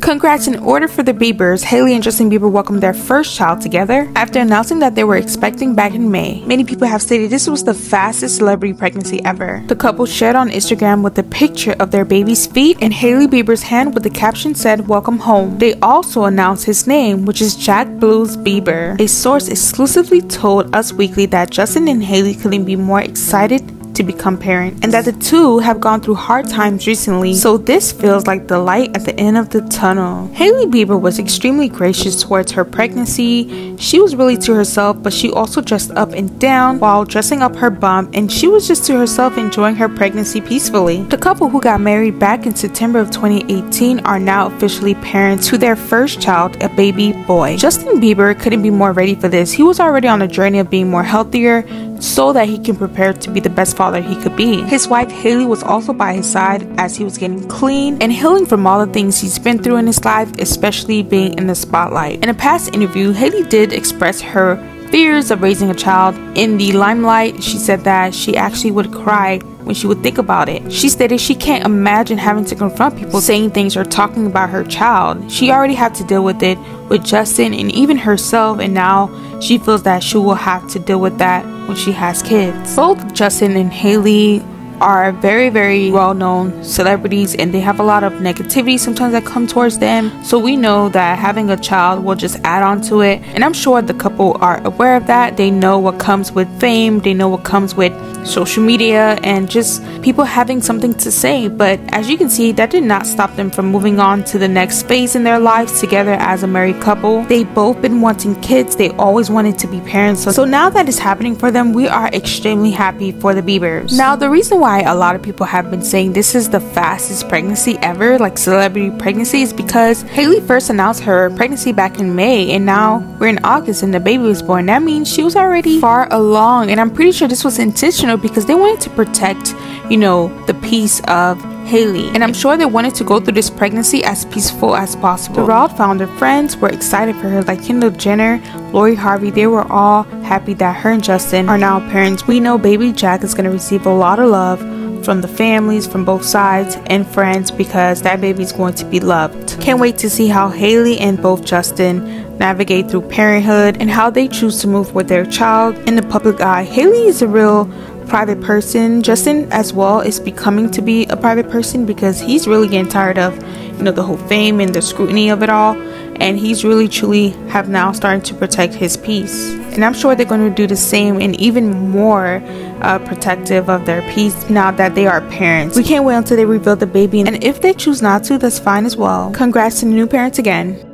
Congrats! In order for the Biebers, Hailey and Justin Bieber welcomed their first child together after announcing that they were expecting back in May. Many people have stated this was the fastest celebrity pregnancy ever. The couple shared on Instagram with a picture of their baby's feet and Hailey Bieber's hand with the caption said, "Welcome home." They also announced his name, which is Jack Blues Bieber. A source exclusively told Us Weekly that Justin and Hailey couldn't be more excited to become parents, and that the two have gone through hard times recently, so this feels like the light at the end of the tunnel. Hailey Bieber was extremely gracious towards her pregnancy. She was really to herself, but she also dressed up and down while dressing up her bump, and she was just to herself, enjoying her pregnancy peacefully. The couple, who got married back in September of 2018, are now officially parents to their first child, a baby boy. Justin Bieber couldn't be more ready for this. He was already on a journey of being more healthier so that he can prepare to be the best father he could be. His wife Hailey was also by his side as he was getting clean and healing from all the things he's been through in his life, especially being in the spotlight. In a past interview, Hailey did express her fears of raising a child in the limelight. She said that she actually would cry when she would think about it. She stated she can't imagine having to confront people saying things or talking about her child. She already had to deal with it with Justin and even herself, and now she feels that she will have to deal with that when she has kids. Both Justin and Hailey are very, very well-known celebrities, and they have a lot of negativity sometimes that come towards them, so we know that having a child will just add on to it, and I'm sure the couple are aware of that. They know what comes with fame, they know what comes with social media and just people having something to say, but as you can see, that did not stop them from moving on to the next phase in their lives together as a married couple. They both been wanting kids, they always wanted to be parents, so now that is happening for them, we are extremely happy for the Biebers. Now, the reason why a lot of people have been saying this is the fastest pregnancy ever, like celebrity pregnancy, is because Hailey first announced her pregnancy back in May, and now we're in August and the baby was born. That means she was already far along, and I'm pretty sure this was intentional because they wanted to protect, you know, the peace of Hailey, and I'm sure they wanted to go through this pregnancy as peaceful as possible. The Royal founder friends were excited for her, like Kendall Jenner, Lori Harvey. They were all happy that her and Justin are now parents. We know baby Jack is going to receive a lot of love from the families, from both sides and friends, because that baby is going to be loved. Can't wait to see how Hailey and both Justin navigate through parenthood and how they choose to move with their child in the public eye. Hailey is a real private person. Justin as well is becoming to be a private person because he's really getting tired of, you know, the whole fame and the scrutiny of it all, and he's really truly have now started to protect his peace, and I'm sure they're going to do the same and even more protective of their peace now that they are parents. We can't wait until they reveal the baby, and if they choose not to, that's fine as well. Congrats to the new parents again.